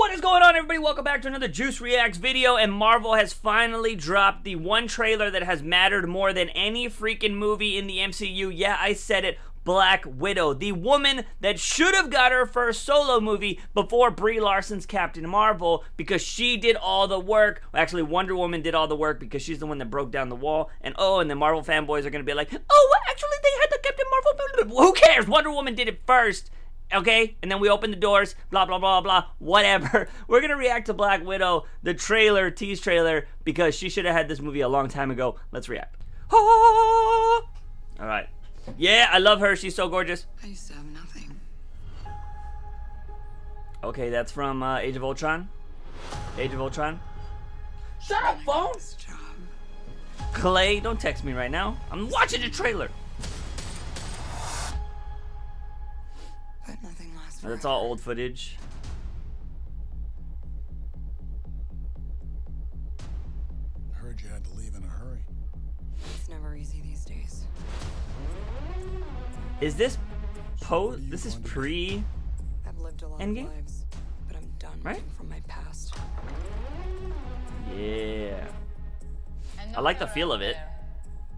What is going on, everybody? Welcome back to another Juice Reacts video, and Marvel has finally dropped the one trailer that has mattered more than any freaking movie in the MCU. Yeah, I said it. Black Widow, the woman that should have got her first solo movie before Brie Larson's Captain Marvel, because she did all the work. Well, actually, Wonder Woman did all the work because she's the one that broke down the wall. And the Marvel fanboys are going to be like, oh, actually, they had the Captain Marvel. Who cares? Wonder Woman did it first. Okay, and then we open the doors, blah, blah, blah, blah, whatever. We're going to react to Black Widow, the trailer, tease trailer, because she should have had this movie a long time ago. Let's react. Oh! All right. Yeah, I love her. She's so gorgeous. I used to have nothing. Okay, that's from Age of Ultron. Age of Ultron. Shut up, phone! Clay, don't text me right now. I'm watching the trailer. Nothing lasts forever. That's all old footage. I heard you had to leave in a hurry. It's never easy these days. Is this post? This is pre. I've lived a lot of lives, but I'm done running from my past. Yeah. I like the feel of it.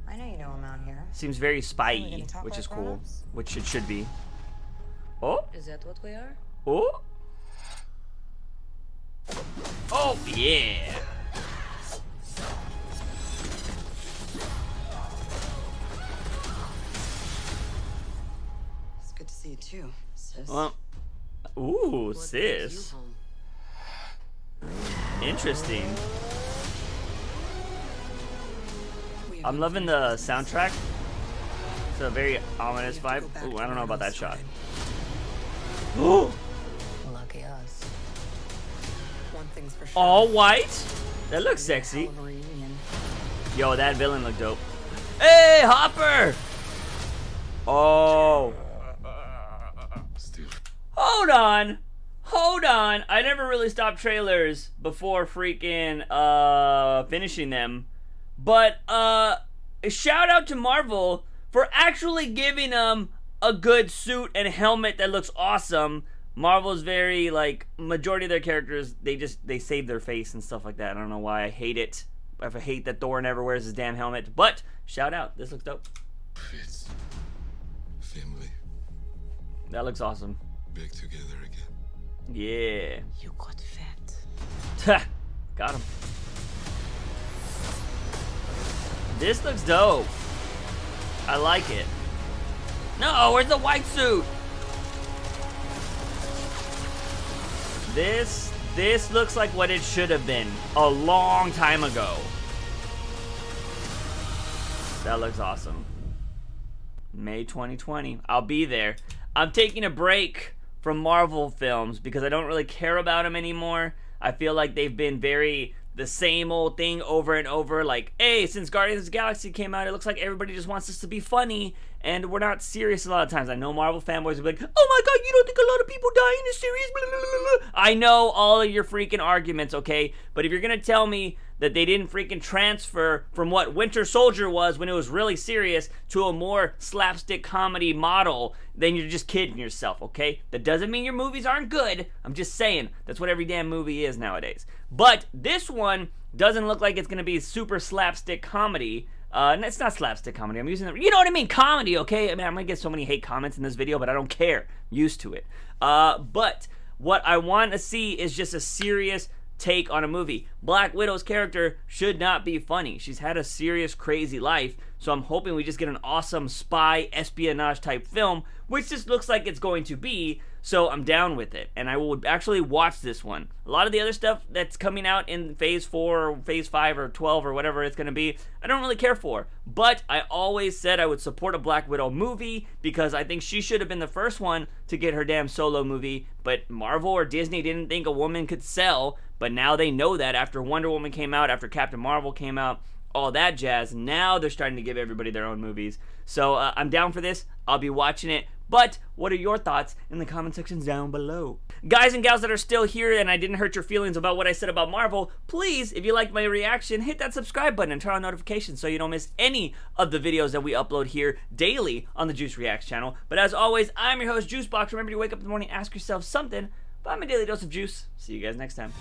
I know you know I'm out here. Seems very spy-y, which is cool, which it should be. Oh? Is that what we are? Oh? Oh, yeah! It's good to see you too, sis. Well, ooh, sis. Interesting. I'm loving the soundtrack. It's a very ominous vibe. Ooh, I don't know about that shot. Lucky us. One thing's for sure. All white? That looks sexy. Yo, that villain looked dope. Hey, Hopper! Oh. Hold on. Hold on. I never really stopped trailers before freaking finishing them. But shout out to Marvel for actually giving them a good suit and helmet that looks awesome. Marvel's very, like, majority of their characters, they save their face and stuff like that. I don't know why. I hate it. I hate that Thor never wears his damn helmet. But shout out. This looks dope. It's family. That looks awesome. Back together again. Yeah. You got fat. Got him. This looks dope. I like it. No, where's the white suit? This looks like what it should have been a long time ago. That looks awesome. May 2020. I'll be there. I'm taking a break from Marvel films because I don't really care about them anymore. I feel like they've been very the same old thing over and over. Like, hey, since Guardians of the Galaxy came out, it looks like everybody just wants us to be funny. And we're not serious a lot of times. I know Marvel fanboys will be like, oh my god, you don't think a lot of people die in a series? Blah, blah, blah, blah. I know all of your freaking arguments, okay? But if you're going to tell me that they didn't freaking transfer from what Winter Soldier was when it was really serious to a more slapstick comedy model, then you're just kidding yourself, okay? That doesn't mean your movies aren't good. I'm just saying. That's what every damn movie is nowadays. But this one doesn't look like it's going to be super slapstick comedy. It's not slapstick comedy. I'm using the, you know what I mean, comedy, okay? I mean, I'm gonna get so many hate comments in this video, but I don't care. I'm used to it. But what I want to see is just a serious take on a movie. Black Widow's character should not be funny. She's had a serious, crazy life, so I'm hoping we just get an awesome spy, espionage-type film, which just looks like it's going to be, so I'm down with it. And I will actually watch this one. A lot of the other stuff that's coming out in Phase 4 or Phase 5 or 12 or whatever it's going to be, I don't really care for. But I always said I would support a Black Widow movie because I think she should have been the first one to get her damn solo movie. But Marvel or Disney didn't think a woman could sell, but now they know that after Wonder Woman came out, after Captain Marvel came out, all that jazz. Now they're starting to give everybody their own movies. So I'm down for this. I'll be watching it. But what are your thoughts in the comment sections down below? Guys and gals that are still here and I didn't hurt your feelings about what I said about Marvel, please, if you liked my reaction, hit that subscribe button and turn on notifications so you don't miss any of the videos that we upload here daily on the Juice Reacts channel. But as always, I'm your host, Juicebox. Remember to wake up in the morning, ask yourself something But I'm a Daily Dose of Juice. See you guys next time.